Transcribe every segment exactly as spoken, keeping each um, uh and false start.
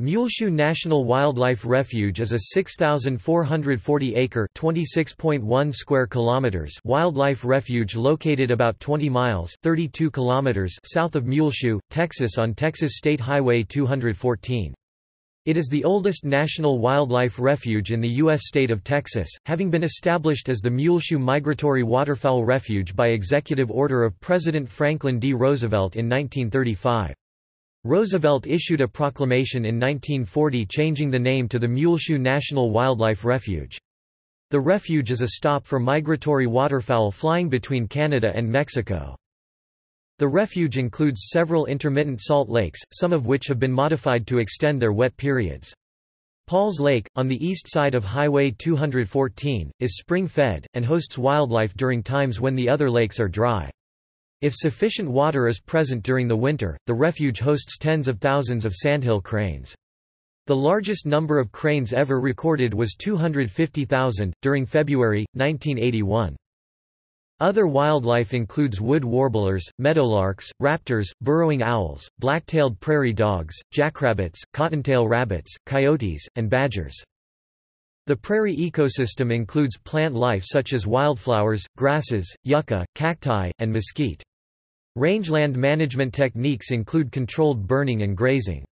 Muleshoe National Wildlife Refuge is a six thousand four hundred forty acre (twenty-six point one square kilometers) wildlife refuge located about twenty miles (thirty-two kilometers) south of Muleshoe, Texas on Texas State Highway two fourteen. It is the oldest national wildlife refuge in the U S state of Texas, having been established as the Muleshoe Migratory Waterfowl Refuge by executive order of President Franklin D. Roosevelt in nineteen thirty-five. Roosevelt issued a proclamation in nineteen forty changing the name to the Muleshoe National Wildlife Refuge. The refuge is a stop for migratory waterfowl flying between Canada and Mexico. The refuge includes several intermittent salt lakes, some of which have been modified to extend their wet periods. Paul's Lake, on the east side of Highway two fourteen, is spring-fed, and hosts wildlife during times when the other lakes are dry. If sufficient water is present during the winter, the refuge hosts tens of thousands of sandhill cranes. The largest number of cranes ever recorded was two hundred fifty thousand, during February, nineteen eighty-one. Other wildlife includes wood warblers, meadowlarks, raptors, burrowing owls, black-tailed prairie dogs, jackrabbits, cottontail rabbits, coyotes, and badgers. The prairie ecosystem includes plant life such as wildflowers, grasses, yucca, cacti, and mesquite. Rangeland management techniques include controlled burning and grazing.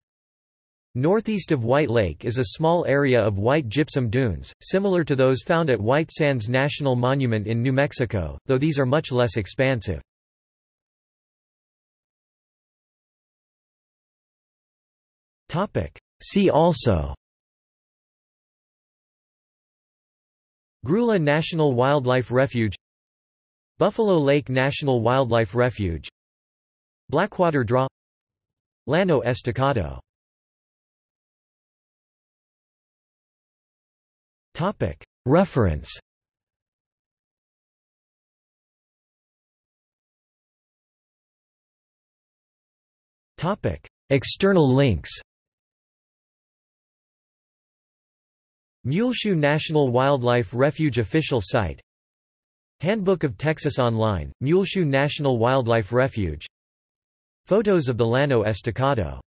Northeast of White Lake is a small area of white gypsum dunes, similar to those found at White Sands National Monument in New Mexico, though these are much less expansive. See also: Grulla National Wildlife Refuge, Buffalo Lake National Wildlife Refuge, Blackwater Draw, Llano Estacado. Reference External links: Muleshoe National Wildlife Refuge official site, Handbook of Texas Online, Muleshoe National Wildlife Refuge, photos of the Llano Estacado.